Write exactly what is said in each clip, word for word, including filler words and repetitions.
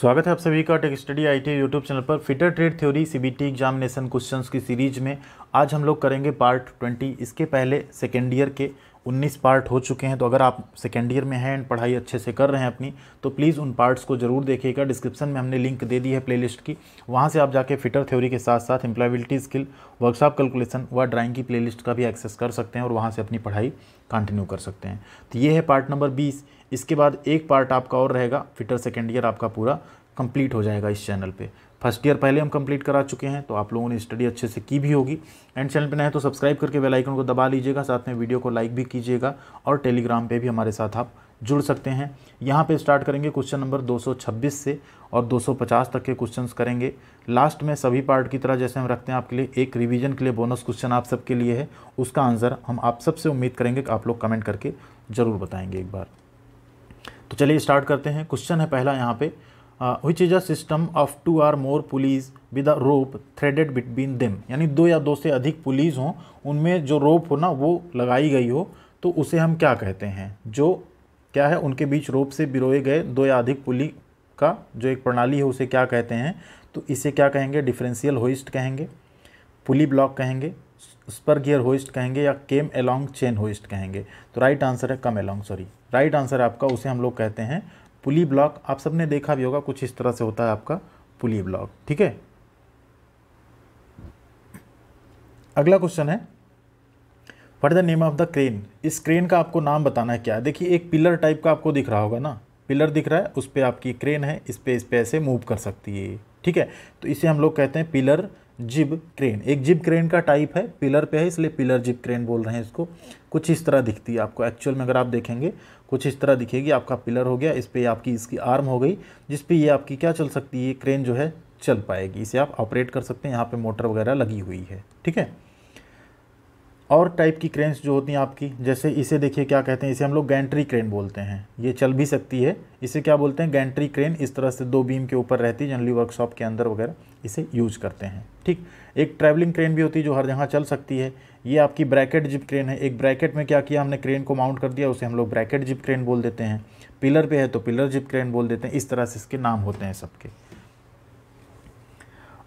स्वागत है आप सभी का tech study ITI YouTube channel पर। Fitter trade theory CBT examination questions की सीरीज में आज हम लोग करेंगे पार्ट ट्वेंटी। इसके पहले सेकेंड ईयर के उन्नीस पार्ट हो चुके हैं, तो अगर आप सेकेंड ईयर में हैं एंड पढ़ाई अच्छे से कर रहे हैं अपनी, तो प्लीज़ उन पार्ट्स को जरूर देखिएगा। डिस्क्रिप्शन में हमने लिंक दे दी है प्लेलिस्ट की, वहाँ से आप जाके फिटर थ्योरी के साथ साथ एम्प्लॉयबिलिटी स्किल, वर्कशॉप कैलकुलेशन व ड्राइंग की प्लेलिस्ट का भी एक्सेस कर सकते हैं और वहाँ से अपनी पढ़ाई कंटिन्यू कर सकते हैं। तो ये है पार्ट नंबर बीस। इसके बाद एक पार्ट आपका और रहेगा, फिटर सेकेंड ईयर आपका पूरा कंप्लीट हो जाएगा इस चैनल पे। फर्स्ट ईयर पहले हम कंप्लीट करा चुके हैं, तो आप लोगों ने स्टडी अच्छे से की भी होगी। एंड चैनल पे नए तो सब्सक्राइब करके बेल आइकन को दबा लीजिएगा, साथ में वीडियो को लाइक भी कीजिएगा और टेलीग्राम पे भी हमारे साथ आप जुड़ सकते हैं। यहाँ पे स्टार्ट करेंगे क्वेश्चन नंबर दो सौ छब्बीस से और दो सौ पचास तक के क्वेश्चंस करेंगे। लास्ट में सभी पार्ट की तरह जैसे हम रखते हैं आपके लिए एक रिवीजन के लिए बोनस क्वेश्चन आप सबके लिए है, उसका आंसर हम आप सबसे उम्मीद करेंगे कि आप लोग कमेंट करके ज़रूर बताएंगे एक बार। तो चलिए स्टार्ट करते हैं। क्वेश्चन है पहला यहाँ पे, which is a system of two or more pulleys with a rope threaded between them, यानी दो या दो से अधिक पुलीज हों, उनमें जो रोप हो ना वो लगाई गई हो, तो उसे हम क्या कहते हैं। जो क्या है, उनके बीच रोप से पिरोए गए दो या अधिक पुली का जो एक प्रणाली है उसे क्या कहते हैं। तो इसे क्या कहेंगे, डिफरेंशियल होइस्ट कहेंगे, पुली ब्लॉक कहेंगे, स्पर गियर होइस्ट कहेंगे या केम एलोंग चेन होइस्ट कहेंगे। तो राइट आंसर है come along, sorry right answer आपका उसे हम लोग कहते हैं पुली ब्लॉक। आप सबने देखा भी होगा कुछ इस तरह से होता है आपका पुली ब्लॉक, ठीक है। अगला क्वेश्चन है, what is the name of the crane. इस क्रेन का आपको नाम बताना है क्या है। देखिए एक पिलर टाइप का आपको दिख रहा होगा ना, पिलर दिख रहा है, उस पर आपकी क्रेन है, इस पर इस पर ऐसे मूव कर सकती है, ठीक है। तो इसे हम लोग कहते हैं पिलर जिब क्रेन। एक जिब क्रेन का टाइप है, पिलर पे है इसलिए पिलर जिब क्रेन बोल रहे हैं इसको। कुछ इस तरह दिखती है आपको एक्चुअल में, अगर आप देखेंगे कुछ इस तरह दिखेगी। आपका पिलर हो गया, इस पर आपकी इसकी आर्म हो गई, जिस पे ये आपकी क्या चल सकती है, क्रेन जो है चल पाएगी, इसे आप ऑपरेट कर सकते हैं। यहाँ पे मोटर वगैरह लगी हुई है, ठीक है। और टाइप की क्रेन्स जो होती हैं आपकी, जैसे इसे देखिए क्या कहते हैं, इसे हम लोग गैंट्री क्रेन बोलते हैं। ये चल भी सकती है, इसे क्या बोलते हैं, गैंट्री क्रेन। इस तरह से दो बीम के ऊपर रहती है, जनरली वर्कशॉप के अंदर वगैरह इसे यूज करते हैं, ठीक। एक ट्रैवलिंग क्रेन भी होती है जो हर जगह चल सकती है। ये आपकी ब्रैकेट जिप क्रेन है। एक ब्रैकेट में क्या किया हमने, क्रेन को माउंट कर दिया, उसे हम लोग ब्रैकेट जिप क्रेन बोल देते हैं। पिलर पे है तो पिलर जिप क्रेन बोल देते हैं। इस तरह से इसके नाम होते हैं सबके।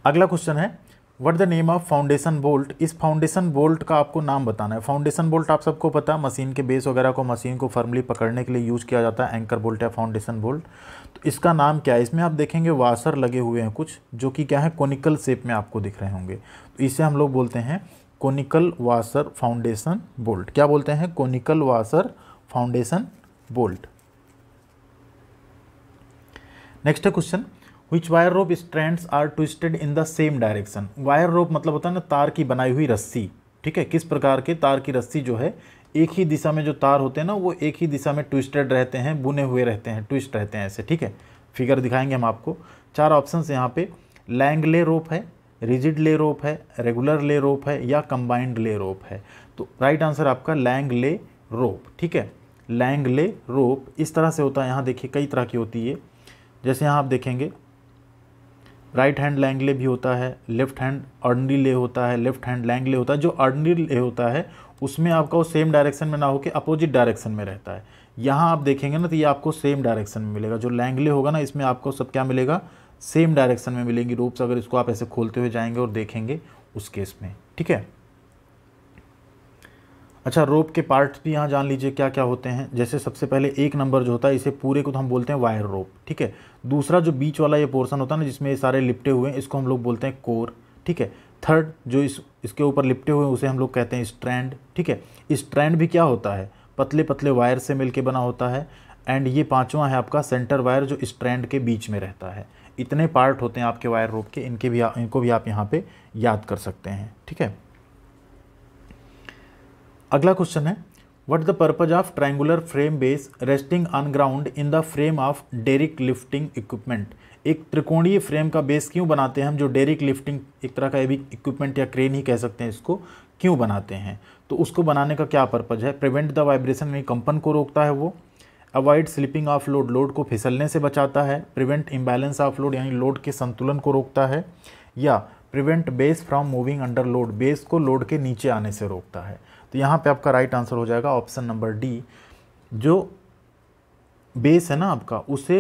अगला क्वेश्चन है, what the name of foundation bolt. इस फाउंडेशन बोल्ट का आपको नाम बताना है। फाउंडेशन बोल्ट आप सबको पता है, मशीन के बेस वगैरह को, मशीन को फर्मली पकड़ने के लिए यूज़ किया जाता है एंकर बोल्ट या फाउंडेशन बोल्ट। तो इसका नाम क्या है, इसमें आप देखेंगे वासर लगे हुए हैं कुछ, जो कि क्या है कोनिकल शेप में आपको दिख रहे होंगे। तो इसे हम लोग बोलते हैं कोनिकल वासर फाउंडेशन बोल्ट। क्या बोलते हैं, conical washer foundation bolt. Next है question, Which wire rope strands are twisted in the same direction। Wire rope मतलब होता है ना तार की बनाई हुई रस्सी, ठीक है। किस प्रकार के तार की रस्सी जो है, एक ही दिशा में जो तार होते हैं ना वो एक ही दिशा में ट्विस्टेड रहते हैं, बुने हुए रहते हैं, ट्विस्ट रहते हैं ऐसे, ठीक है। फिगर दिखाएंगे हम आपको। चार ऑप्शंस यहाँ पे, लैंगले रोप है, रिजिड ले रोप है, रेगुलर ले रोप है या कंबाइंड ले रोप है। तो राइट आंसर आपका लैंगले रोप, ठीक है, लैंगले रोप। इस तरह से होता है, यहाँ देखिए कई तरह की होती है। जैसे यहाँ आप देखेंगे राइट हैंड लैंगले भी होता है, लेफ्ट हैंड ऑर्डनरी ले होता है, लेफ्ट हैंड लैंगले होता है। जो ऑर्डनरी ले होता है उसमें आपका वो सेम डायरेक्शन में ना होकर अपोजिट डायरेक्शन में रहता है। यहाँ आप देखेंगे ना तो ये आपको सेम डायरेक्शन में मिलेगा। जो लैंगले होगा ना इसमें आपको सब क्या मिलेगा, सेम डायरेक्शन में मिलेंगी रोप्स, अगर इसको आप ऐसे खोलते हुए जाएंगे और देखेंगे उस केस में, ठीक है। अच्छा, रोप के पार्ट्स भी यहाँ जान लीजिए क्या क्या होते हैं। जैसे सबसे पहले एक नंबर जो होता है, इसे पूरे को तो हम बोलते हैं वायर रोप, ठीक है। दूसरा जो बीच वाला ये पोर्शन होता है ना जिसमें ये सारे लिपटे हुए हैं, इसको हम लोग बोलते हैं कोर, ठीक है। थर्ड जो इस इसके ऊपर लिपटे हुए हैं उसे हम लोग कहते हैं स्ट्रैंड, ठीक है। स्ट्रैंड भी क्या होता है, पतले पतले वायर से मिलके बना होता है। एंड ये पाँचवा है आपका सेंटर वायर जो स्ट्रैंड के बीच में रहता है। इतने पार्ट होते हैं आपके वायर रोप के, इनके भी इनको भी आप यहाँ पर याद कर सकते हैं, ठीक है। अगला क्वेश्चन है, what is the purpose of triangular frame base resting on ground in the frame of derrick lifting equipment. एक त्रिकोणीय फ्रेम का बेस क्यों बनाते हैं हम, जो डेरिक लिफ्टिंग एक तरह का भी इक्विपमेंट या क्रेन ही कह सकते हैं इसको, क्यों बनाते हैं। तो उसको बनाने का क्या पर्पज है, प्रिवेंट द वाइब्रेशन में कंपन को रोकता है वो, avoid slipping of load, load को फिसलने से बचाता है, प्रिवेंट इम्बैलेंस ऑफ लोड यानी लोड के संतुलन को रोकता है, या prevent base from moving under load, base को लोड के नीचे आने से रोकता है। तो यहाँ पे आपका राइट आंसर हो जाएगा ऑप्शन नंबर डी। जो बेस है ना आपका, उसे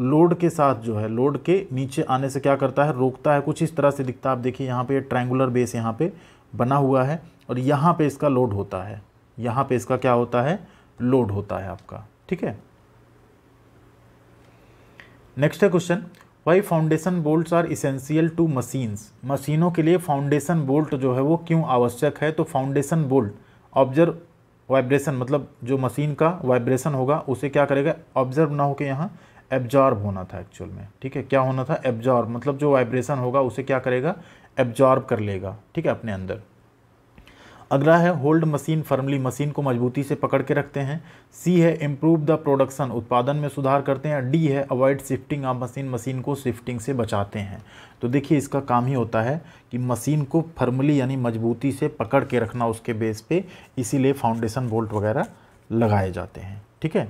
लोड के साथ जो है लोड के नीचे आने से क्या करता है, रोकता है। कुछ इस तरह से दिखता है, आप देखिए यहाँ पे ट्रायंगुलर बेस यहाँ पे बना हुआ है और यहाँ पे इसका लोड होता है, यहाँ पे इसका क्या होता है, लोड होता है आपका। ठीक है, नेक्स्ट है question, why foundation bolts are essential to machines. मशीनों के लिए फाउंडेशन बोल्ट जो है वो क्यों आवश्यक है। तो फाउंडेशन बोल्ट ऑब्जर्व वाइब्रेशन, मतलब जो मशीन का वाइब्रेशन होगा उसे क्या करेगा, ऑब्जर्व ना होकर यहाँ एब्जॉर्ब होना था एक्चुअल में। ठीक है, क्या होना था, एब्जॉर्ब, मतलब जो वाइब्रेशन होगा उसे क्या करेगा, एब्जॉर्ब कर लेगा। ठीक है, अपने अंदर। अगला है होल्ड मशीन फर्मली, मशीन को मजबूती से पकड़ के रखते हैं। सी है इम्प्रूव द प्रोडक्शन, उत्पादन में सुधार करते हैं। डी है avoid shifting of machine, machine को शिफ्टिंग से बचाते हैं। तो देखिए इसका काम ही होता है कि मशीन को फर्मली यानी मजबूती से पकड़ के रखना उसके बेस पे, इसीलिए फाउंडेशन बोल्ट वगैरह लगाए जाते हैं। ठीक है,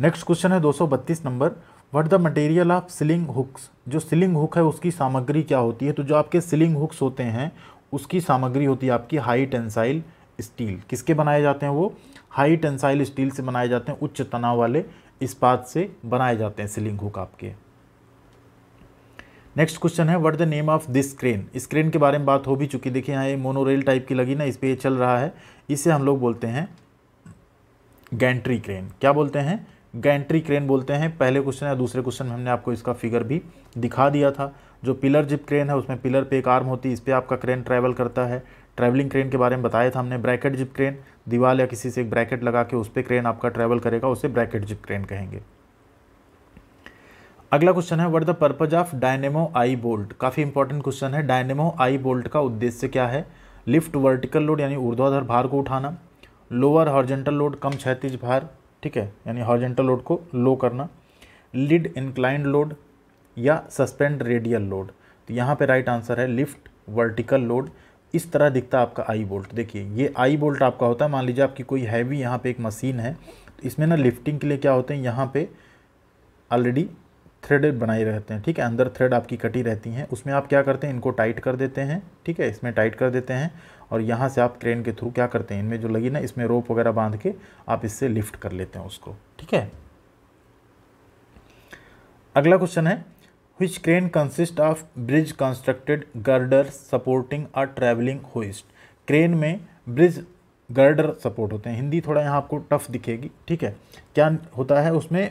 नेक्स्ट क्वेश्चन है दो सौ बत्तीस number, what the material of sling hooks. जो सिलिंग हुक है उसकी सामग्री क्या होती है। तो जो आपके सिलिंग हुक्स होते हैं उसकी सामग्री होती है आपकी हाई टेंसाइल स्टील। किसके बनाए जाते हैं वो, हाई टेंसाइल स्टील से बनाए जाते हैं, उच्च तनाव वाले इस्पात से बनाए जाते हैं सिलिंग हुक आपके। नेक्स्ट क्वेश्चन है what the name of this crane. इस क्रेन के बारे में बात हो भी चुकी, देखिए यहाँ ये मोनोरेल टाइप की लगी ना, इस पर ये चल रहा है, इसे हम लोग बोलते हैं गैंट्री क्रेन। क्या बोलते हैं, गैंट्री क्रेन बोलते हैं। पहले क्वेश्चन या दूसरे क्वेश्चन में हमने आपको इसका फिगर भी दिखा दिया था। जो पिलर जिप क्रेन है उसमें पिलर पे एक आर्म होती है, इस पर आपका क्रेन ट्रैवल करता है। ट्रैवलिंग क्रेन के बारे में बताया था हमने। ब्रैकेट जिप क्रेन, दीवार या किसी से एक ब्रैकेट लगा के उस पर क्रेन आपका ट्रैवल करेगा, उसे ब्रैकेट जिप क्रेन कहेंगे। अगला क्वेश्चन है what the purpose of dynamo eye bolt. काफ़ी इंपॉर्टेंट क्वेश्चन है। डायनेमो आई बोल्ट का उद्देश्य क्या है। लिफ्ट वर्टिकल लोड यानी ऊर्ध्वाधर भार को उठाना, लोअर हॉरिजॉन्टल लोड कम क्षैतिज भार, ठीक है, यानी हॉरिजॉन्टल लोड को लो करना, लिड इंक्लाइंड लोड या सस्पेंड रेडियल लोड। तो यहाँ पे राइट आंसर है लिफ्ट वर्टिकल लोड। इस तरह दिखता है आपका आई बोल्ट। देखिए ये आई बोल्ट आपका होता है, मान लीजिए आपकी कोई हैवी यहाँ पे एक मशीन है, तो इसमें ना लिफ्टिंग के लिए क्या होते हैं, यहाँ पे ऑलरेडी थ्रेड बनाए रहते हैं। ठीक है, अंदर थ्रेड आपकी कटी रहती हैं, उसमें आप क्या करते हैं, इनको टाइट कर देते हैं। ठीक है, इसमें टाइट कर देते हैं और यहाँ से आप क्रेन के थ्रू क्या करते हैं, इनमें जो लगी ना इसमें रोप वगैरह बांध के आप इससे लिफ्ट कर लेते हैं उसको। ठीक है, अगला क्वेश्चन है Which crane consists of bridge constructed girder supporting a travelling hoist। Crane में ब्रिज गर्डर सपोर्ट होते हैं, हिंदी थोड़ा यहाँ आपको टफ दिखेगी। ठीक है, क्या होता है, उसमें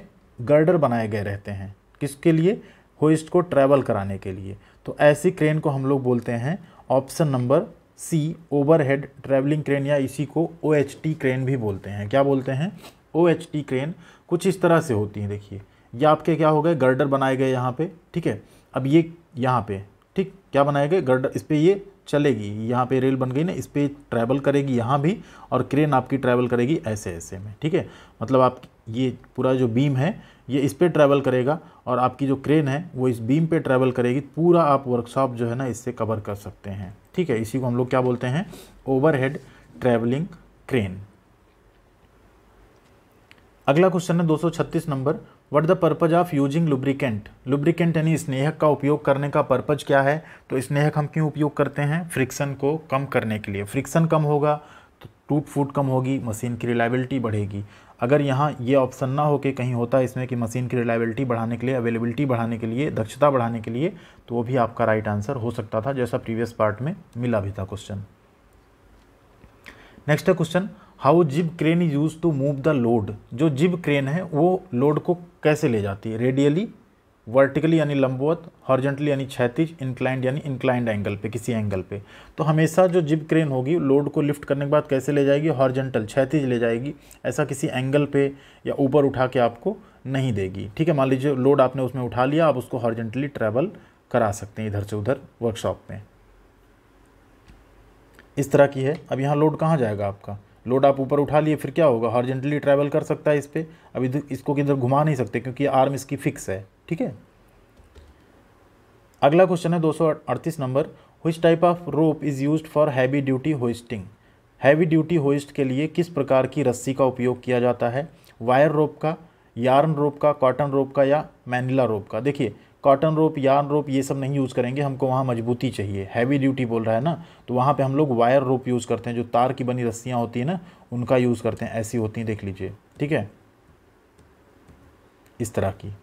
गर्डर बनाए गए रहते हैं, किसके लिए, होइस्ट को ट्रैवल कराने के लिए। तो ऐसी क्रेन को हम लोग बोलते हैं option number C overhead travelling crane, या इसी को ओ एच टी क्रेन भी बोलते हैं। क्या बोलते हैं, ओ एच टी क्रेन। कुछ इस तरह से होती है, देखिए ये आपके क्या हो गए, गर्डर बनाए गए यहाँ पे। ठीक है, अब ये यहाँ पे ठीक क्या बनाए गए, गर्डर, इस पर ये चलेगी, यहाँ पे रेल बन गई ना, इस पर ट्रैवल करेगी यहाँ भी, और क्रेन आपकी ट्रैवल करेगी ऐसे ऐसे में। ठीक है, मतलब आप ये पूरा जो बीम है ये इस पर ट्रैवल करेगा और आपकी जो क्रेन है वो इस बीम पे ट्रैवल करेगी। पूरा आप वर्कशॉप जो है ना इससे कवर कर सकते हैं। ठीक है, इसी को हम लोग क्या बोलते हैं, ओवरहेड ट्रैवलिंग क्रेन। अगला क्वेश्चन है दो सौ छत्तीस number, what the purpose of using lubricant. Lubricant यानी स्नेहक का उपयोग करने का पर्पज क्या है। तो स्नेहक हम क्यों उपयोग करते हैं, फ्रिक्शन को कम करने के लिए। फ्रिक्शन कम होगा तो टूट फूट कम होगी, मशीन की रिलायबिलिटी बढ़ेगी। अगर यहाँ ये ऑप्शन ना हो के कहीं होता है इसमें कि मशीन की रिलायबिलिटी बढ़ाने के लिए, अवेलेबिलिटी बढ़ाने के लिए, दक्षता बढ़ाने के लिए, तो वो भी आपका राइट आंसर हो सकता था, जैसा प्रीवियस पार्ट में मिला भी था क्वेश्चन। नेक्स्ट है question, how jib crane is use to move the load. जो जिब क्रेन है वो लोड को कैसे ले जाती है, रेडियली, वर्टिकली यानी लंबवत, हॉरिजॉन्टली यानी क्षैतिज, इंक्लाइंड यानी इंक्लाइंड एंगल पे, किसी एंगल पे। तो हमेशा जो जिब क्रेन होगी लोड को लिफ्ट करने के बाद कैसे ले जाएगी, हॉरिजॉन्टल, क्षैतिज ले जाएगी, ऐसा किसी एंगल पे या ऊपर उठा के आपको नहीं देगी। ठीक है, मान लीजिए लोड आपने उसमें उठा लिया, आप उसको हॉरिजॉन्टली ट्रैवल करा सकते हैं इधर से उधर वर्कशॉप में, इस तरह की है। अब यहाँ लोड कहाँ जाएगा आपका, लोड आप ऊपर उठा लिए, फिर क्या होगा, हॉरिजॉन्टली ट्रैवल कर सकता है इस पर। अब इधर इसको किधर घुमा नहीं सकते क्योंकि आर्म इसकी फिक्स है। ठीक है, अगला क्वेश्चन है दो सौ अड़तीस number, which type of rope is used for heavy duty hoisting. Heavy duty hoist के लिए किस प्रकार की रस्सी का उपयोग किया जाता है। वायर रोप का, यार्न रोप का, कॉटन रोप का या मैनिला रोप का। देखिए कॉटन रोप, यार्न रोप ये सब नहीं यूज़ करेंगे, हमको वहाँ मजबूती चाहिए, हैवी ड्यूटी बोल रहा है ना, तो वहाँ पे हम लोग वायर रोप यूज़ करते हैं, जो तार की बनी रस्सियाँ होती है ना उनका यूज़ करते हैं, ऐसी होती हैं देख लीजिए। ठीक है, इस तरह की।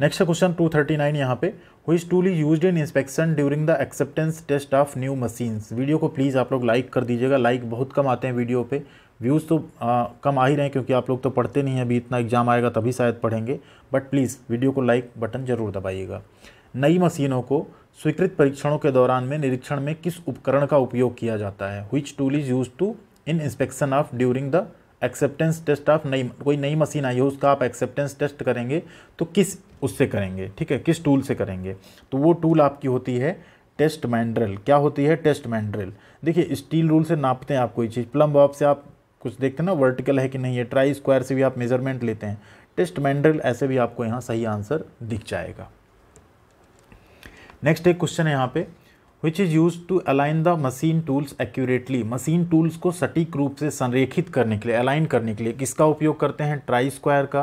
Next question two thirty nine यहाँ पे, who is tool used in inspection during the acceptance test of new machines. Video को प्लीज़ आप लोग लाइक कर दीजिएगा, लाइक बहुत कम आते हैं वीडियो पे, व्यूज़ तो आ, कम आ ही रहे हैं क्योंकि आप लोग तो पढ़ते नहीं हैं अभी, इतना एग्जाम आएगा तभी शायद पढ़ेंगे, बट प्लीज़ वीडियो को लाइक बटन जरूर दबाइएगा। नई मशीनों को स्वीकृत परीक्षणों के दौरान में निरीक्षण में किस उपकरण का उपयोग किया जाता है। Which tool is use to in inspection of during the acceptance test of नई, कोई नई मशीन आई हो उसका आप एक्सेप्टेंस टेस्ट करेंगे तो किस उससे करेंगे, ठीक है, किस टूल से करेंगे, तो वो टूल आपकी होती है टेस्ट मैंड्रिल। क्या होती है टेस्ट मैंड्रिल? देखिए स्टील रूल से नापते हैं आप कोई चीज़, प्लम बॉब से आप कुछ देखते हैं ना वर्टिकल है कि नहीं है, ट्राई स्क्वायर से भी आप मेजरमेंट लेते हैं, टेस्ट मैंड्रिल ऐसे भी आपको यहाँ सही आंसर दिख जाएगा। नेक्स्ट एक क्वेश्चन है यहाँ पे, which is use to align the machine tools accurately. Machine tools को सटीक रूप से संरेखित करने के लिए, अलाइन करने के लिए किसका उपयोग करते हैं। ट्राई स्क्वायर का,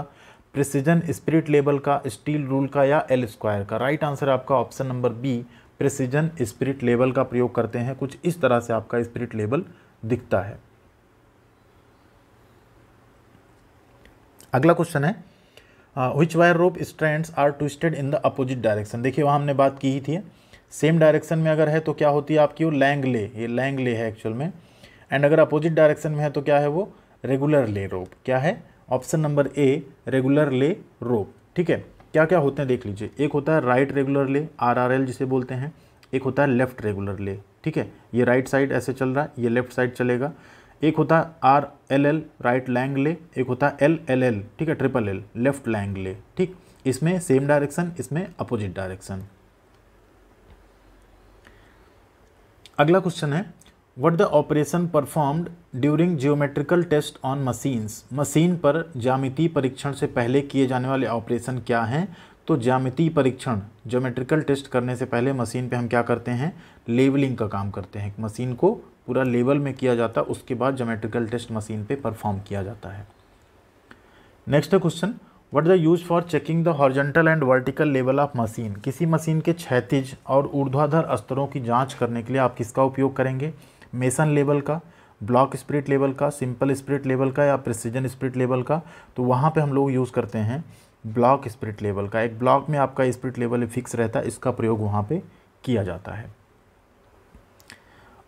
प्रिसीजन स्पिरिट लेवल का, स्टील रूल का या एल स्क्वायर का। राइट आंसर आपका option number B precision spirit level का प्रयोग करते हैं। कुछ इस तरह से आपका स्पिरिट लेवल दिखता है। अगला क्वेश्चन है which wire rope strands are twisted in the opposite direction. देखिए वहाँ हमने बात की ही थी, सेम डायरेक्शन में अगर है तो क्या होती है आपकी वो लैंग ले, ये लैंग ले है एक्चुअल में, एंड अगर अपोजिट डायरेक्शन में है तो क्या है वो रेगुलर ले रोप। क्या है ऑप्शन नंबर ए रेगुलर ले रोप। ठीक है, क्या क्या होते हैं देख लीजिए, एक होता है right regular lay R R L जिसे बोलते हैं, एक होता है लेफ्ट रेगुलर ले, ठीक है, ये राइट साइड ऐसे चल रहा है, ये लेफ्ट साइड चलेगा, एक होता है R L L right lang lay, एक होता है एल एल एल, ठीक है triple L left Lang lay, ठीक, इसमें सेम डायरेक्शन, इसमें अपोजिट डायरेक्शन। अगला क्वेश्चन है what the operation performed during geometrical test on machines. Machine पर ज्यामिति परीक्षण से पहले किए जाने वाले ऑपरेशन क्या हैं, तो ज्यामिति परीक्षण, ज्योमेट्रिकल टेस्ट करने से पहले मशीन पे हम क्या करते हैं, लेवलिंग का काम करते हैं, मशीन को पूरा लेवल में किया जाता है, उसके बाद ज्योमेट्रिकल टेस्ट मशीन पे परफॉर्म किया जाता है। Next question what the use for checking the horizontal and vertical level of machine. किसी मशीन के क्षैतिज और ऊर्ध्वाधर स्तरों की जांच करने के लिए आप किसका उपयोग करेंगे, मेसन लेवल का, ब्लॉक स्पिरिट लेवल का, सिंपल स्पिरिट लेवल का या प्रिसीजन स्पिरिट लेवल का, तो वहाँ पे हम लोग यूज़ करते हैं ब्लॉक स्पिरिट लेवल का। एक ब्लॉक में आपका स्पिरिट लेवल फिक्स रहता है, इसका प्रयोग वहाँ पे किया जाता है।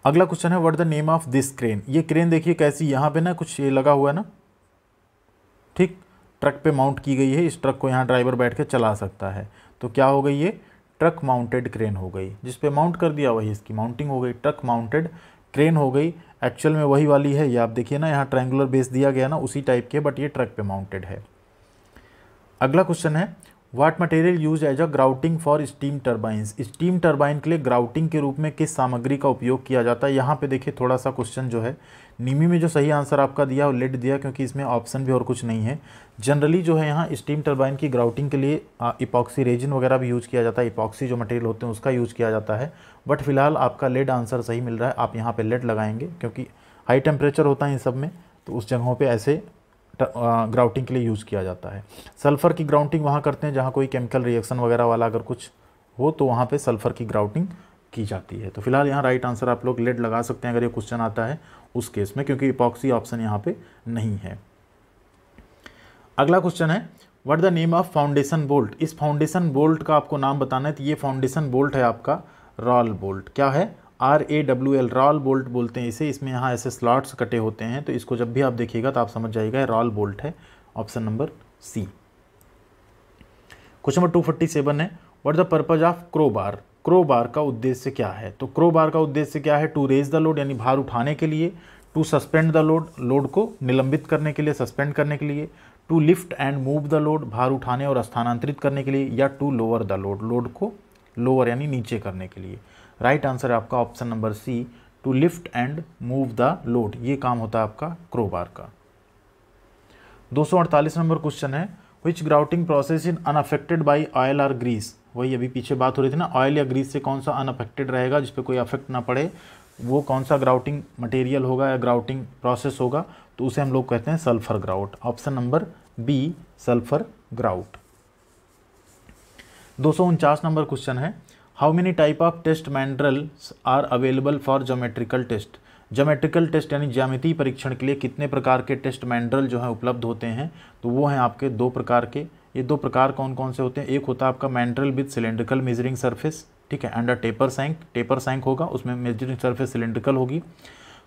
अगला क्वेश्चन है what the name of this crane. ये क्रेन देखिए कैसी, यहाँ पे ना कुछ ये लगा हुआ है ना, ठीक, ट्रक पे माउंट की गई है, इस ट्रक को यहाँ ड्राइवर बैठ के चला सकता है, तो क्या हो गई ये ट्रक माउंटेड क्रेन हो गई, जिस पे माउंट कर दिया वही इसकी माउंटिंग हो गई, ट्रक माउंटेड क्रेन हो गई। एक्चुअल में वही वाली है, ये आप देखिए ना यहाँ ट्रायंगुलर बेस दिया गया ना उसी टाइप के, बट ये ट्रक पे माउंटेड है। अगला क्वेश्चन है what material use as a grouting for steam turbines. Steam turbine के लिए ग्राउटिंग के रूप में किस सामग्री का उपयोग किया जाता है। यहाँ पे देखिए थोड़ा सा क्वेश्चन जो है, निमी में जो सही आंसर आपका दिया वो लेट दिया क्योंकि इसमें ऑप्शन भी और कुछ नहीं है। जनरली जो है यहाँ स्टीम टर्बाइन की ग्राउटिंग के लिए इपॉक्सी रेजिन वगैरह भी यूज़ किया जाता है, इपॉक्सी जो मटेरियल होते हैं उसका यूज़ किया जाता है, बट फिलहाल आपका लेट आंसर सही मिल रहा है, आप यहाँ पर लेट लगाएंगे क्योंकि हाई टेम्परेचर होता है इन सब में, तो उस जगहों पर ऐसे ग्राउटिंग के लिए यूज़ किया जाता है। सल्फ़र की ग्राउटिंग वहाँ करते हैं जहाँ कोई केमिकल रिएक्शन वगैरह वाला अगर कुछ हो तो वहाँ पे सल्फ़र की ग्राउटिंग की जाती है। तो फिलहाल यहाँ राइट आंसर आप लोग लेड लगा सकते हैं अगर ये क्वेश्चन आता है उस केस में, क्योंकि इपॉक्सी ऑप्शन यहाँ पे नहीं है। अगला क्वेश्चन है what the name of foundation bolt. इस फाउंडेशन बोल्ट का आपको नाम बताना है, तो ये फाउंडेशन बोल्ट है आपका रॉल बोल्ट। क्या है R A W L, rawl bolt बोलते हैं इसे, इसमें यहाँ ऐसे स्लॉट्स कटे होते हैं, तो इसको जब भी आप देखिएगा तो आप समझ जाइएगा रॉल बोल्ट है, option number C. Question number two forty seven है what the purpose of crowbar. Crowbar का उद्देश्य क्या है, तो क्रो बार का उद्देश्य क्या है, टू रेज द लोड यानी भार उठाने के लिए, to suspend the load, load को निलंबित करने के लिए सस्पेंड करने के लिए, to lift and move the load, भार उठाने और स्थानांतरित करने के लिए, या to lower the load, load को लोअर यानी नीचे करने के लिए। राइट right आंसर आपका option number C to lift and move the load, ये काम होता है आपका क्रोबार का। दो सौ अड़तालीस नंबर क्वेश्चन है which grouting process in unaffected by oil और ग्रीस। वही अभी पीछे बात हो रही थी ना, ऑयल या ग्रीस से कौन सा अनअफेक्टेड रहेगा जिस पे कोई अफेक्ट ना पड़े, वो कौन सा ग्राउटिंग मटेरियल होगा या ग्राउटिंग प्रोसेस होगा, तो उसे हम लोग कहते हैं sulphur grout, option number B sulphur grout. दो सौ उनचास नंबर क्वेश्चन है how many type of test मैंड्रिल्स are available for geometrical test. Geometrical test यानी ज्यामितीय परीक्षण के लिए कितने प्रकार के टेस्ट मैंडरल जो है उपलब्ध होते हैं, तो वो हैं आपके दो प्रकार के। ये दो प्रकार कौन कौन से होते हैं, एक होता है आपका mandrel with cylindrical measuring surface, ठीक है, and taper shank, taper shank होगा उसमें मेजरिंग सर्फेस सिलेंड्रिकल होगी।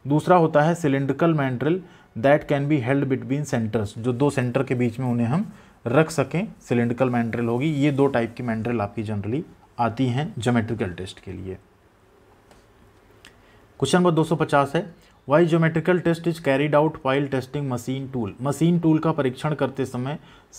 दूसरा होता है cylindrical mandrel that can be held between centres, जो दो सेंटर के बीच में उन्हें हम रख सकें, सिलेंड्रिकल मैंडरल होगी। ये दो टाइप की मैंडरल आपकी जनरली आती हैं ज्योमेट्रिकल टेस्ट के लिए। क्वेश्चन नंबर दो सौ पचास है, why geometrical test is carried out while testing machine tool. Machine tool का परीक्षण करते समय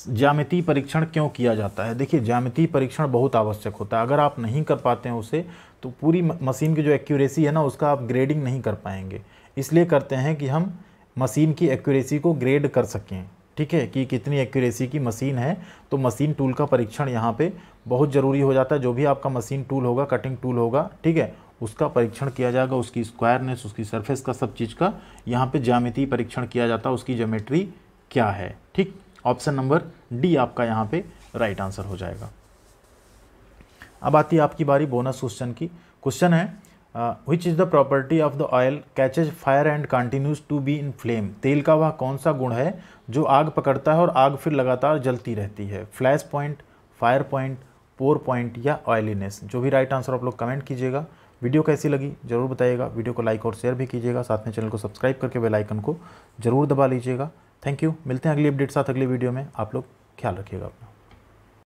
ज्यामितीय परीक्षण क्यों किया जाता है? देखिए, ज्यामितीय परीक्षण बहुत आवश्यक होता है। अगर आप नहीं कर पाते हैं उसे, तो पूरी मशीन की जो एक्यूरेसी है ना, उसका आप ग्रेडिंग नहीं कर पाएंगे। इसलिए करते हैं कि हम मशीन की एक्यूरेसी को ग्रेड कर सकें, ठीक है, कि कितनी एक्यूरेसी की मशीन है। तो मशीन टूल का परीक्षण यहाँ पे बहुत ज़रूरी हो जाता है। जो भी आपका मशीन टूल होगा, कटिंग टूल होगा, ठीक है, उसका परीक्षण किया जाएगा, उसकी स्क्वायरनेस, उसकी सरफेस का, सब चीज़ का यहाँ पे ज्यामितीय परीक्षण किया जाता है, उसकी ज्योमेट्री क्या है। ठीक, ऑप्शन नंबर डी आपका यहाँ पे राइट आंसर हो जाएगा। अब आती है आपकी बारी बोनस क्वेश्चन की। क्वेश्चन है, which is the property of the oil catches fire and continues to be in flame. तेल का वह कौन सा गुण है जो आग पकड़ता है और आग फिर लगातार जलती रहती है? Flash point, fire point, pour point या ऑयलीनेस। जो भी राइट आंसर आप लोग कमेंट कीजिएगा। वीडियो कैसी लगी जरूर बताइएगा। वीडियो को लाइक और शेयर भी कीजिएगा, साथ में चैनल को सब्सक्राइब करके बेल आइकन को जरूर दबा लीजिएगा। Thank you. मिलते हैं अगली अपडेट साथ अगले वीडियो में। आप लोग ख्याल रखिएगा अपना।